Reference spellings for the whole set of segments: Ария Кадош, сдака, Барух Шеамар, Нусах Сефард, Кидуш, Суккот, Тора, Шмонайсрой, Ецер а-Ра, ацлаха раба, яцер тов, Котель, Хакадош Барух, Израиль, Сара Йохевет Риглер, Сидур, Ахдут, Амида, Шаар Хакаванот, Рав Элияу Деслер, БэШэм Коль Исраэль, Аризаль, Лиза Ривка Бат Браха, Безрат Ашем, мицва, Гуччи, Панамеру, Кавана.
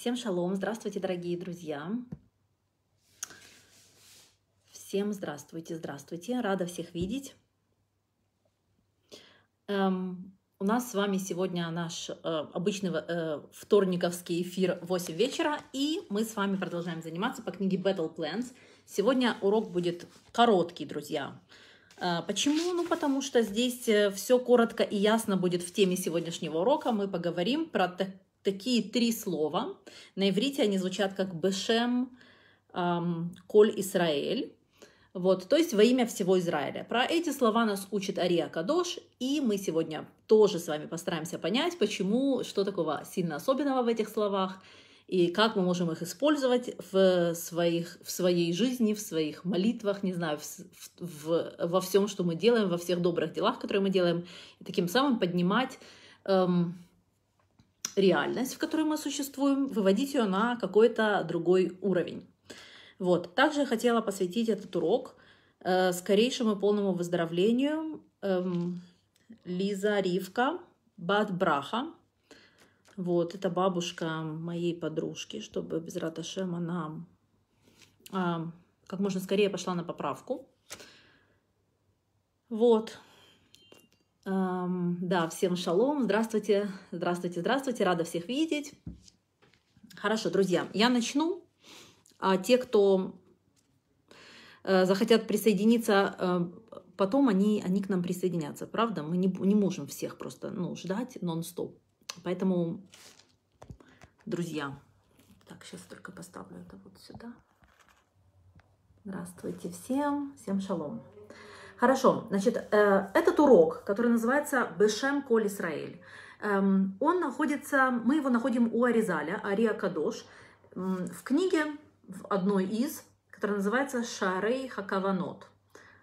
Всем шалом, здравствуйте, дорогие друзья. Всем здравствуйте, здравствуйте. Рада всех видеть. У нас с вами сегодня наш обычный вторниковский эфир 8 вечера, и мы с вами продолжаем заниматься по книге Battle Plans. Сегодня урок будет короткий, друзья. Почему? Ну, потому что здесь все коротко и ясно будет в теме сегодняшнего урока. Мы поговорим про такие три слова. На иврите они звучат как «БэШэм Коль Исраэль». Вот, то есть во имя всего Израиля. Про эти слова нас учит Ария Кадош, и мы сегодня тоже с вами постараемся понять, почему, что такого сильно особенного в этих словах, и как мы можем их использовать в своей жизни, в своих молитвах, не знаю, во всем, что мы делаем, во всех добрых делах, которые мы делаем, и таким самым поднимать реальность, в которой мы существуем, выводить ее на какой-то другой уровень. Вот. Также я хотела посвятить этот урок скорейшему и полному выздоровлению Лиза Ривка Бат Браха. Вот. Это бабушка моей подружки, чтобы без рата Шем она как можно скорее пошла на поправку. Вот. Да, всем шалом. Здравствуйте, здравствуйте, здравствуйте. Рада всех видеть. Хорошо, друзья, я начну. А те, кто захотят присоединиться потом, они к нам присоединятся. Правда, мы не можем всех просто ждать нон-стоп. Поэтому, друзья, так, сейчас только поставлю это вот сюда. Здравствуйте всем, всем шалом. Хорошо, значит, этот урок, который называется «БэШэм Коль Исраэль», он находится, мы его находим у Аризаля, Ария Кадош, в книге, в одной из, которая называется «Шаар Хакаванот».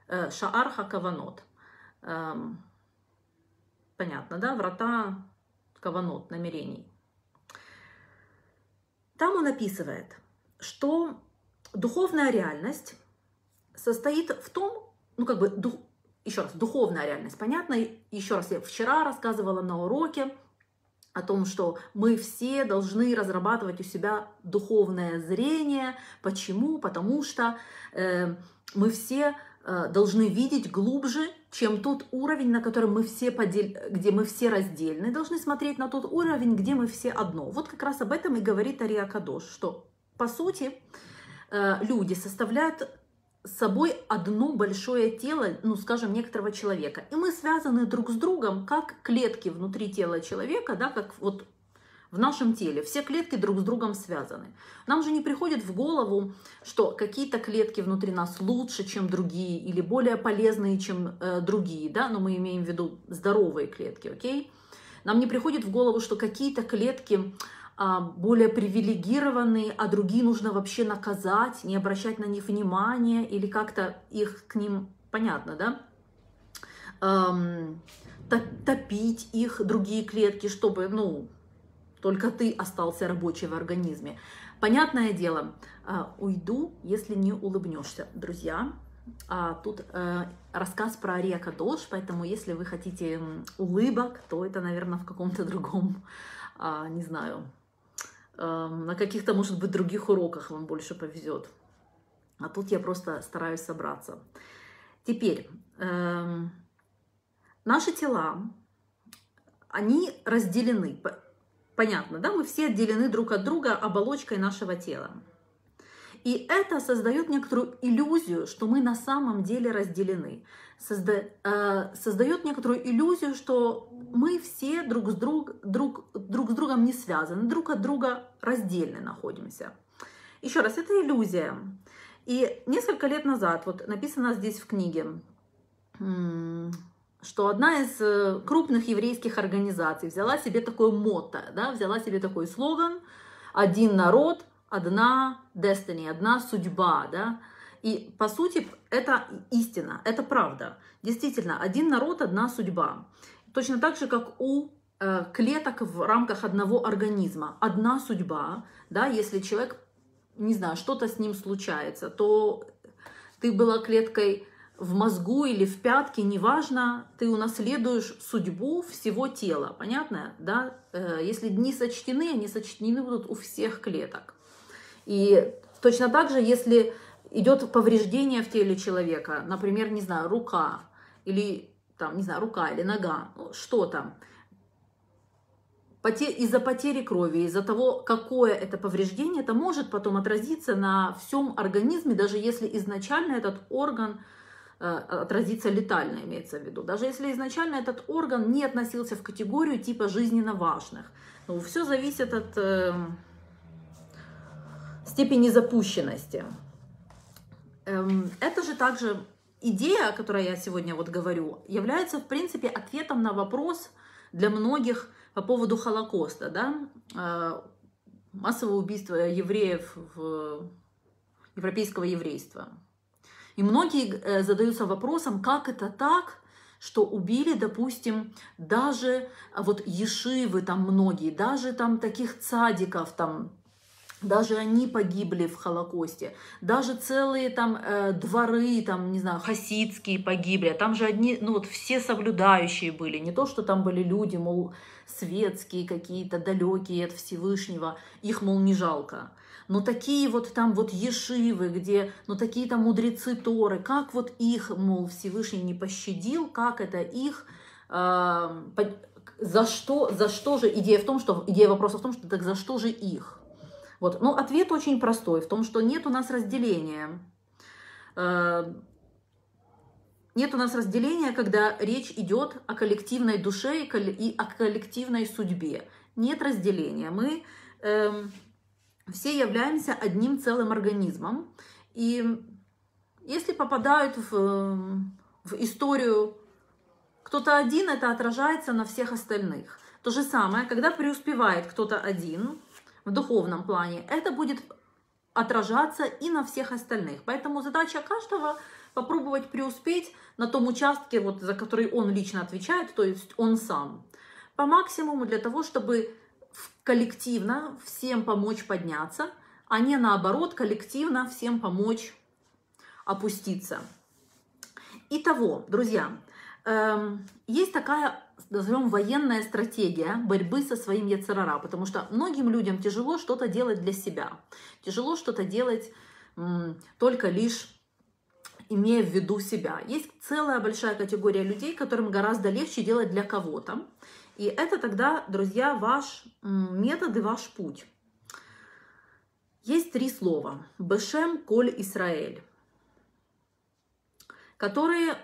Понятно, да? «Врата Каванот», намерений. Там он описывает, что духовная реальность состоит в том, духовная реальность, понятно? Еще раз, я вчера рассказывала на уроке о том, что мы все должны разрабатывать у себя духовное зрение. Почему? Потому что мы все должны видеть глубже, чем тот уровень, на котором мы все где мы все раздельны, должны смотреть на тот уровень, где мы все одно. Вот как раз об этом и говорит Ария Кадош, что, по сути, люди составляют с собой одно большое тело, скажем, некоторого человека. И мы связаны друг с другом, как клетки внутри тела человека, да, как вот в нашем теле. Все клетки друг с другом связаны. Нам же не приходит в голову, что какие-то клетки внутри нас лучше, чем другие, или более полезные, чем другие, да, но мы имеем в виду здоровые клетки, окей? Нам не приходит в голову, что какие-то клетки более привилегированные, а другие нужно вообще наказать, не обращать на них внимания или как-то их к ним, понятно, да, топить их, другие клетки, чтобы, только ты остался рабочий в организме. Понятное дело, уйду, если не улыбнешься, друзья. Тут рассказ про Ария Кадош, поэтому если вы хотите улыбок, то это, наверное, в каком-то другом, не знаю, на каких-то, может быть, других уроках вам больше повезет. А тут я просто стараюсь собраться. Теперь, наши тела, они разделены. Понятно, да? Мы все отделены друг от друга оболочкой нашего тела. И это создает некоторую иллюзию, что мы на самом деле разделены. Создает некоторую иллюзию, что мы все друг с другом не связаны, друг от друга раздельно находимся. Еще раз, это иллюзия. И несколько лет назад, вот написано здесь в книге, что одна из крупных еврейских организаций взяла себе такое мото, да, взяла себе такой слоган «Один народ, одна destiny», одна судьба, да, и по сути это истина, это правда, действительно, один народ, одна судьба, точно так же, как у клеток в рамках одного организма, одна судьба, да, если человек, не знаю, что-то с ним случается, то ты была клеткой в мозгу или в пятке, неважно, ты унаследуешь судьбу всего тела. Понятно? Да? Если дни сочтены, они сочтены будут у всех клеток. И точно так же, если идет повреждение в теле человека, например, не знаю, рука или там, не знаю, рука или нога, что там, из-за потери крови, из-за того, какое это повреждение, это может потом отразиться на всем организме, даже если изначально этот орган отразится летально, имеется в виду. Даже если изначально этот орган не относился в категорию типа жизненно важных. Ну, все зависит от степени запущенности. Это же также идея, о которой я сегодня вот говорю, является, в принципе, ответом на вопрос для многих по поводу Холокоста, да? Массового убийства евреев, европейского еврейства. И многие задаются вопросом, как это так, что убили, допустим, даже вот ешивы там многие, даже там таких цадиков там, даже они погибли в Холокосте, даже целые там дворы, там, не знаю, хасидские погибли, а там же одни, ну вот все соблюдающие были, не то, что там были люди, мол, светские какие-то, далекие от Всевышнего, их, мол, не жалко. Но такие вот там вот ешивы, где, ну такие там мудрецы Торы, как вот их, мол, Всевышний не пощадил, как это их... За что же... Идея вопроса в том, что так за что же их? Вот. Ну, ответ очень простой, в том, что нет у нас разделения. Нет у нас разделения, когда речь идет о коллективной душе и о коллективной судьбе. Нет разделения. Мы все являемся одним целым организмом. И если попадают в историю кто-то один, это отражается на всех остальных. То же самое, когда преуспевает кто-то один... в духовном плане, это будет отражаться и на всех остальных. Поэтому задача каждого попробовать преуспеть на том участке, вот, за который он лично отвечает, то есть он сам, по максимуму для того, чтобы коллективно всем помочь подняться, а не наоборот коллективно всем помочь опуститься. Итого, друзья, есть такая, назовем, военная стратегия борьбы со своим Ецер а-Ра, потому что многим людям тяжело что-то делать для себя, тяжело что-то делать только лишь имея в виду себя. Есть целая большая категория людей, которым гораздо легче делать для кого-то, и это тогда, друзья, ваш метод и ваш путь. Есть три слова «БэШэм Коль Исраэль», которые...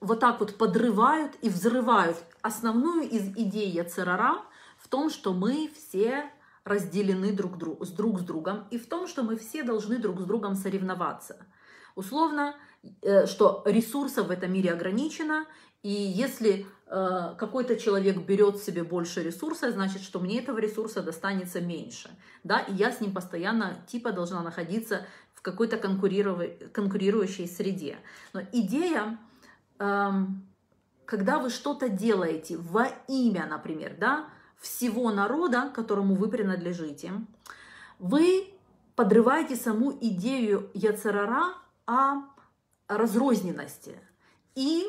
вот так вот подрывают и взрывают основную из идей Ецер а-Ра в том, что мы все разделены друг с другом, и в том, что мы все должны друг с другом соревноваться. Условно, что ресурсов в этом мире ограничено, и если какой-то человек берет себе больше ресурса, значит, что мне этого ресурса достанется меньше, да, и я с ним постоянно типа должна находиться в какой-то конкурирующей среде. Но идея, когда вы что-то делаете во имя, например, да, всего народа, которому вы принадлежите, вы подрываете саму идею Ецер а-Ра о разрозненности и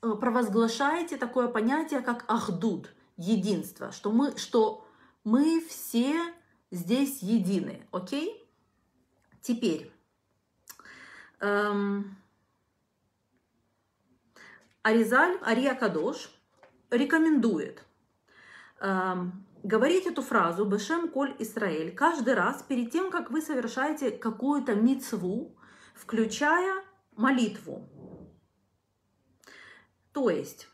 провозглашаете такое понятие, как Ахдут, единство, что мы все здесь едины, окей? Теперь... Ария Кадош рекомендует говорить эту фразу «БэШэм Коль Исраэль» каждый раз перед тем, как вы совершаете какую-то мицву, включая молитву. То есть,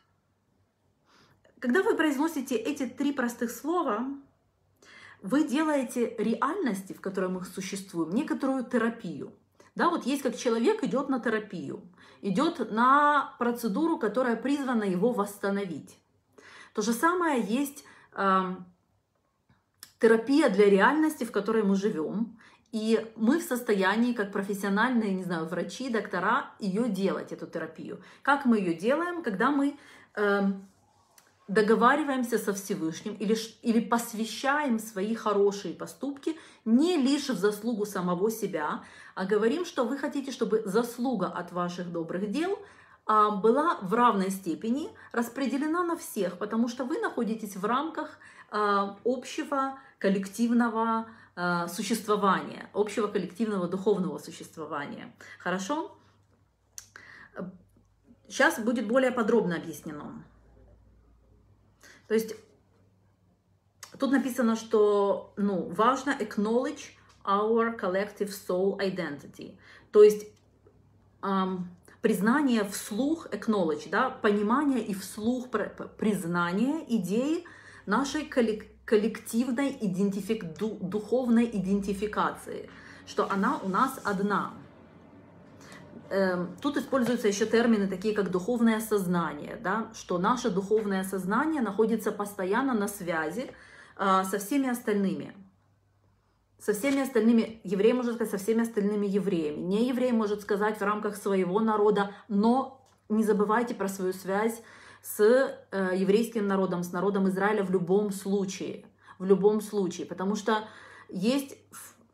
когда вы произносите эти три простых слова, вы делаете реальности, в которой мы существуем, некоторую терапию. Да, вот есть как человек идет на терапию, идет на процедуру, которая призвана его восстановить. То же самое есть терапия для реальности, в которой мы живем, и мы в состоянии, как профессиональные, не знаю, врачи, доктора, ее делать, эту терапию. Как мы ее делаем, когда мы договариваемся со Всевышним или посвящаем свои хорошие поступки не лишь в заслугу самого себя, а говорим, что вы хотите, чтобы заслуга от ваших добрых дел была в равной степени распределена на всех, потому что вы находитесь в рамках общего коллективного существования, общего коллективного духовного существования. Хорошо? Сейчас будет более подробно объяснено. То есть тут написано, что важно acknowledge our collective soul identity. То есть признание вслух, acknowledge, да, понимание и вслух признание идеи нашей коллективной духовной идентификации, что она у нас одна. Тут используются еще термины такие, как духовное сознание, да, что наше духовное сознание находится постоянно на связи со всеми остальными, еврей может сказать, со всеми остальными евреями, не еврей может сказать в рамках своего народа, но не забывайте про свою связь с еврейским народом, с народом Израиля в любом случае, потому что есть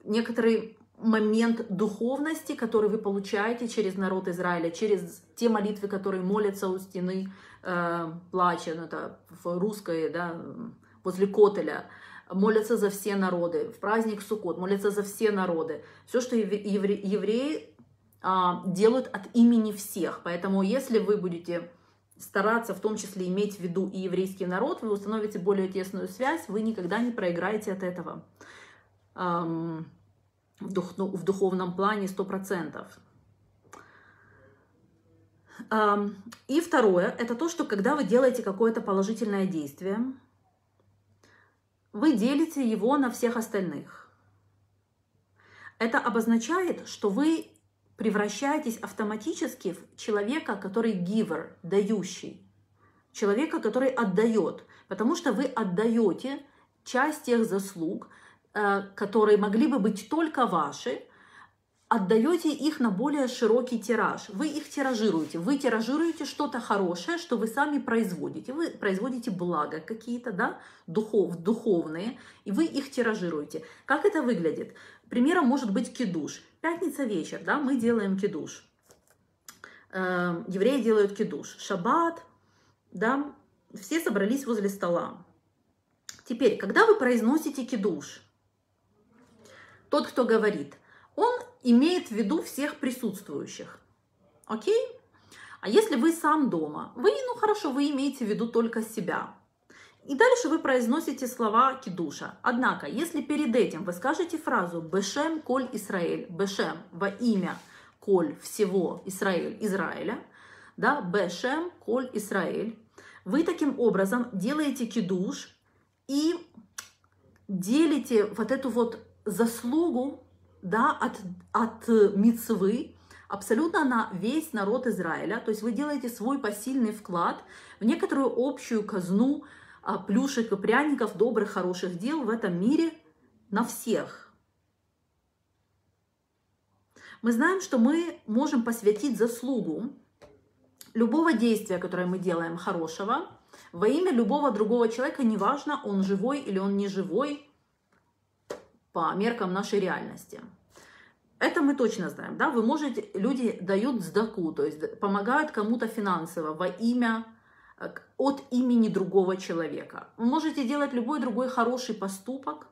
некоторые момент духовности, который вы получаете через народ Израиля, через те молитвы, которые молятся у стены плача, это в русской, да, возле Котеля, молятся за все народы, в праздник Суккот молятся за все народы. Все, что евреи делают от имени всех. Поэтому если вы будете стараться в том числе иметь в виду и еврейский народ, вы установите более тесную связь, вы никогда не проиграете от этого. В духовном плане 100%. И второе, это то, что когда вы делаете какое-то положительное действие, вы делите его на всех остальных. Это обозначает, что вы превращаетесь автоматически в человека, который giver, дающий, человека, который отдает, потому что вы отдаете часть тех заслуг, которые могли бы быть только ваши, отдаете их на более широкий тираж. Вы их тиражируете. Вы тиражируете что-то хорошее, что вы сами производите. Вы производите блага какие-то, да, духовные, и вы их тиражируете. Как это выглядит? Примером может быть кидуш. Пятница вечер, да, мы делаем кидуш. Евреи делают кидуш. Шаббат, да, все собрались возле стола. Теперь, когда вы произносите кидуш, тот, кто говорит, он имеет в виду всех присутствующих. Окей? А если вы сам дома, вы имеете в виду только себя. И дальше вы произносите слова кидуша. Однако, если перед этим вы скажете фразу «БэШэм Коль Исраэль», «БэШэм» во имя «Коль» всего Израиль, Израиля, да, «БэШэм Коль Исраэль», вы таким образом делаете кидуш и делите вот эту вот заслугу, да, от мицвы абсолютно на весь народ Израиля. То есть вы делаете свой посильный вклад в некоторую общую казну плюшек и пряников, добрых, хороших дел в этом мире на всех. Мы знаем, что мы можем посвятить заслугу любого действия, которое мы делаем хорошего, во имя любого другого человека, неважно, он живой или он не живой, по меркам нашей реальности. Это мы точно знаем, да? Вы можете, люди дают сдаку, то есть помогают кому-то финансово во имя, от имени другого человека. Вы можете делать любой другой хороший поступок,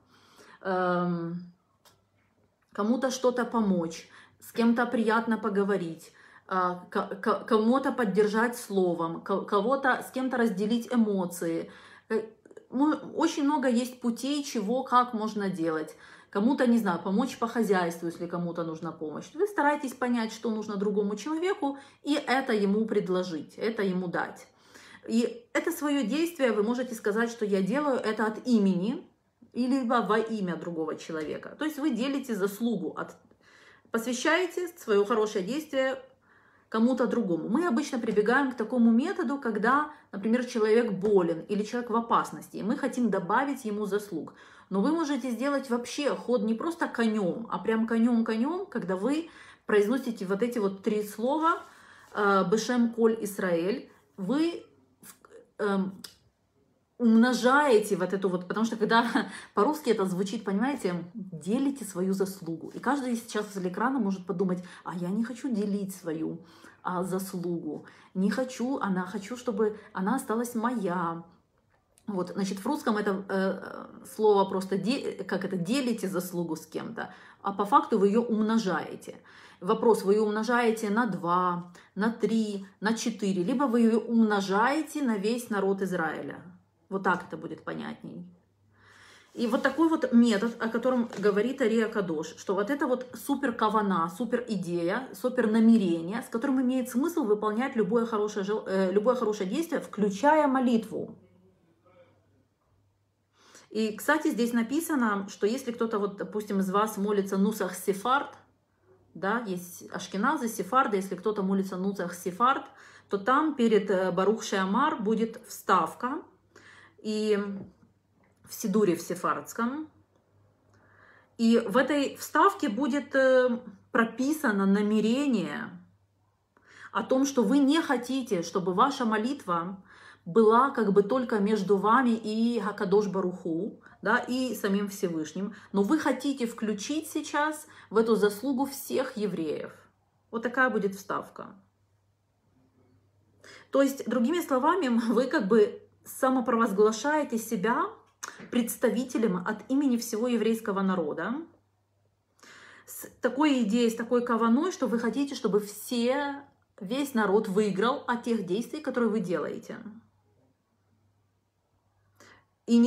кому-то что-то помочь, с кем-то приятно поговорить, кому-то поддержать словом, кого-то, с кем-то разделить эмоции. Очень много есть путей, чего, как можно делать. Кому-то, не знаю, помочь по хозяйству, если кому-то нужна помощь. Вы стараетесь понять, что нужно другому человеку, и это ему предложить, это ему дать. И это свое действие вы можете сказать, что я делаю это от имени или во имя другого человека. То есть вы делите заслугу, посвящаете свое хорошее действие кому-то другому. Мы обычно прибегаем к такому методу, когда, например, человек болен или человек в опасности, и мы хотим добавить ему заслуг. Но вы можете сделать вообще ход не просто конем, а прям конем-конем, когда вы произносите вот эти вот три слова «БэШэм Коль Исраэль», вы умножаете вот эту вот, потому что когда по-русски это звучит, понимаете, делите свою заслугу. И каждый сейчас возле экрана может подумать, а я не хочу делить свою заслугу, не хочу, хочу, чтобы она осталась моя. Вот, значит, в русском это слово просто, как это, делите заслугу с кем-то, а по факту вы ее умножаете. Вопрос, вы ее умножаете на 2, на 3, на 4, либо вы ее умножаете на весь народ Израиля. Вот так это будет понятней. И вот такой вот метод, о котором говорит Ария Кадош, что вот это вот супер кавана, супер идея, супер намерение, с которым имеет смысл выполнять любое хорошее действие, включая молитву. И, кстати, здесь написано, что если кто-то, вот, допустим, из вас молится Нусах Сефард, да, есть ашкеназы, сефарды, если кто-то молится Нусах Сефард, то там перед Барух Шеамар будет вставка, и в сидуре в сефардском, и в этой вставке будет прописано намерение о том, что вы не хотите, чтобы ваша молитва была как бы только между вами и Хакадош Баруху, да, и самим Всевышним. Но вы хотите включить сейчас в эту заслугу всех евреев. Вот такая будет вставка. То есть, другими словами, вы как бы самопровозглашаете себя представителем от имени всего еврейского народа. С такой идеей, с такой каваной, что вы хотите, чтобы все, весь народ выиграл от тех действий, которые вы делаете. И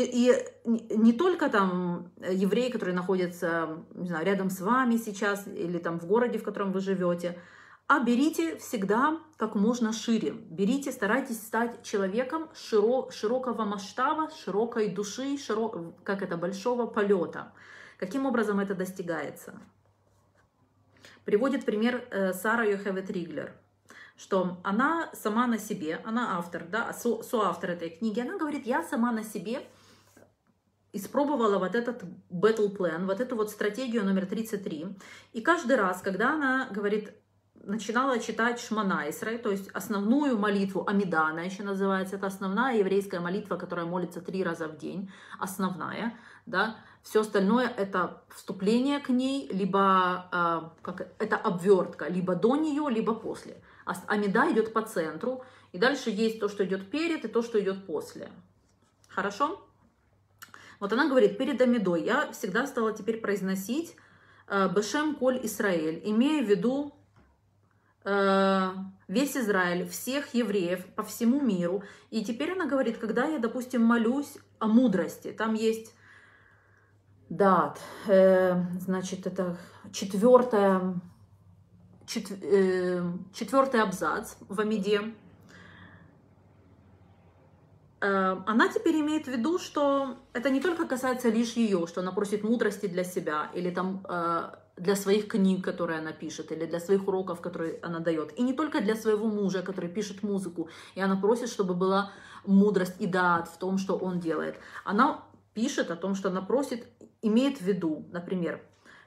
не только там евреи, которые находятся, не знаю, рядом с вами сейчас или там в городе, в котором вы живете, а берите всегда как можно шире. Берите, старайтесь стать человеком широкого масштаба, широкой души, большого полета. Каким образом это достигается? Приводит пример Сара Йохевет Риглер, что она сама на себе, она автор, да, соавтор этой книги, она говорит, я сама на себе испробовала вот этот battle plan, вот эту вот стратегию номер 33. И каждый раз, когда она, говорит, начинала читать Шмонайсрой, то есть основную молитву, Амида она еще называется, это основная еврейская молитва, которая молится 3 раза в день, основная, да, все остальное это вступление к ней, либо это обвертка, либо до нее, либо после. Амида идет по центру, и дальше есть то, что идет перед, и то, что идет после. Хорошо? Вот она говорит, перед Амидой я всегда стала теперь произносить БэШэм Коль Исраэль, имея в виду весь Израиль, всех евреев по всему миру. И теперь она говорит, когда я, допустим, молюсь о мудрости, там есть дат, значит, это 4-й абзац в Амиде. Она теперь имеет в виду, что это не только касается лишь ее, что она просит мудрости для себя или там для своих книг, которые она пишет, или для своих уроков, которые она дает. И не только для своего мужа, который пишет музыку. И она просит, чтобы была мудрость и даат в том, что он делает. Она пишет о том, что она просит, имеет в виду, например,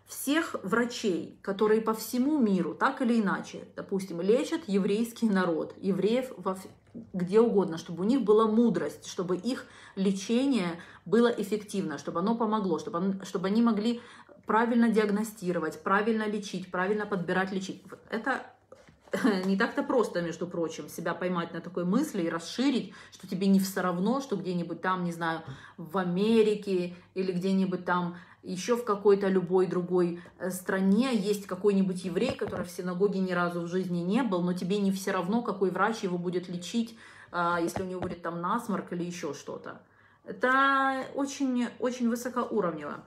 всех врачей, которые по всему миру, так или иначе, допустим, лечат еврейский народ, евреев где угодно, чтобы у них была мудрость, чтобы их лечение было эффективно, чтобы оно помогло, чтобы они могли правильно диагностировать, правильно лечить, правильно подбирать, лечить. Это не так-то просто, между прочим, себя поймать на такой мысли и расширить, что тебе не все равно, что где-нибудь там, не знаю, в Америке или где-нибудь там еще в какой-то любой другой стране есть какой-нибудь еврей, который в синагоге ни разу в жизни не был, но тебе не все равно, какой врач его будет лечить, если у него будет там насморк или еще что-то. Это очень, очень высокоуровнево.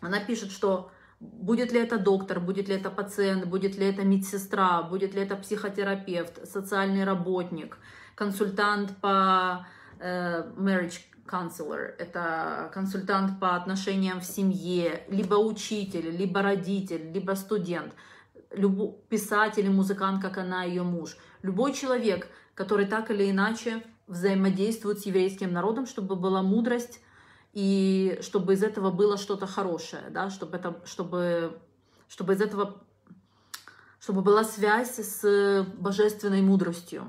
Она пишет, что будет ли это доктор, будет ли это пациент, будет ли это медсестра, будет ли это психотерапевт, социальный работник, консультант по marriage counselor, это консультант по отношениям в семье, либо учитель, либо родитель, либо студент, писатель и музыкант, как она и ее муж. Любой человек, который так или иначе взаимодействует с еврейским народом, чтобы была мудрость, и чтобы из этого было что-то хорошее, да, чтобы была связь с божественной мудростью.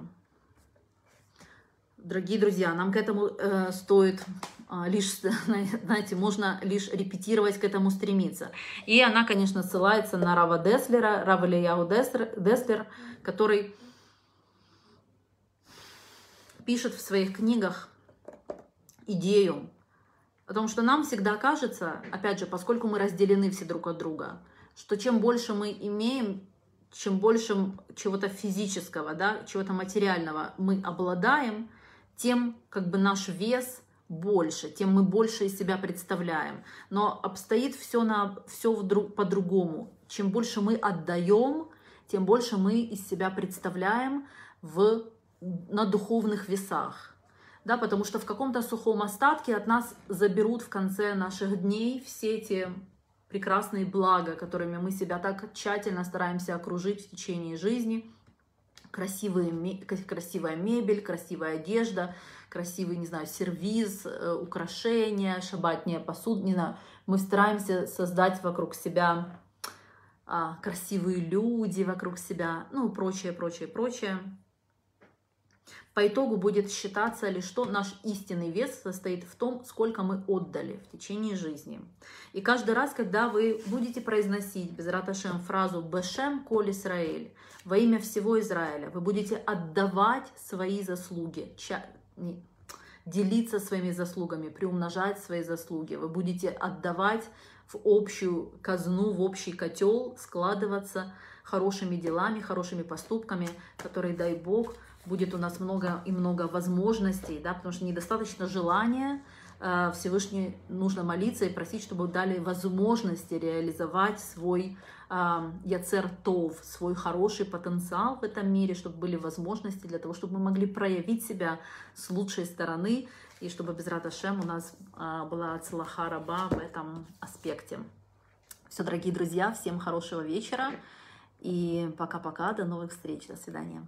Дорогие друзья, нам к этому стоит лишь, знаете, можно лишь репетировать, к этому стремиться. И она, конечно, ссылается на Рава Деслера, Рав Элияу Деслер, который пишет в своих книгах идею о том, что нам всегда кажется, опять же, поскольку мы разделены все друг от друга, что чем больше мы имеем, чем больше чего-то физического, да, чего-то материального мы обладаем, тем как бы наш вес больше, тем мы больше из себя представляем. Но обстоит все по-другому. Чем больше мы отдаем, тем больше мы из себя представляем на духовных весах. Да, потому что в каком-то сухом остатке от нас заберут в конце наших дней все эти прекрасные блага, которыми мы себя так тщательно стараемся окружить в течение жизни. Красивая мебель, красивая одежда, красивый, не знаю, сервиз, украшения, шабатняя посудина. Мы стараемся создать вокруг себя красивые люди, вокруг себя, ну, прочее, прочее, прочее. По итогу будет считаться лишь то, наш истинный вес состоит в том, сколько мы отдали в течение жизни. И каждый раз, когда вы будете произносить Безрат Ашем фразу «БэШэм Коль Исраэль», во имя всего Израиля, вы будете отдавать свои заслуги, делиться своими заслугами, приумножать свои заслуги. Вы будете отдавать в общую казну, в общий котел, складываться хорошими делами, хорошими поступками, которые, дай Бог, будет у нас много и много возможностей, да, потому что недостаточно желания, Всевышний нужно молиться и просить, чтобы дали возможности реализовать свой яцер тов, свой хороший потенциал в этом мире, чтобы были возможности для того, чтобы мы могли проявить себя с лучшей стороны, и чтобы Безрат Ашем у нас была ацлаха раба в этом аспекте. Все, дорогие друзья, всем хорошего вечера, и пока-пока, до новых встреч, до свидания.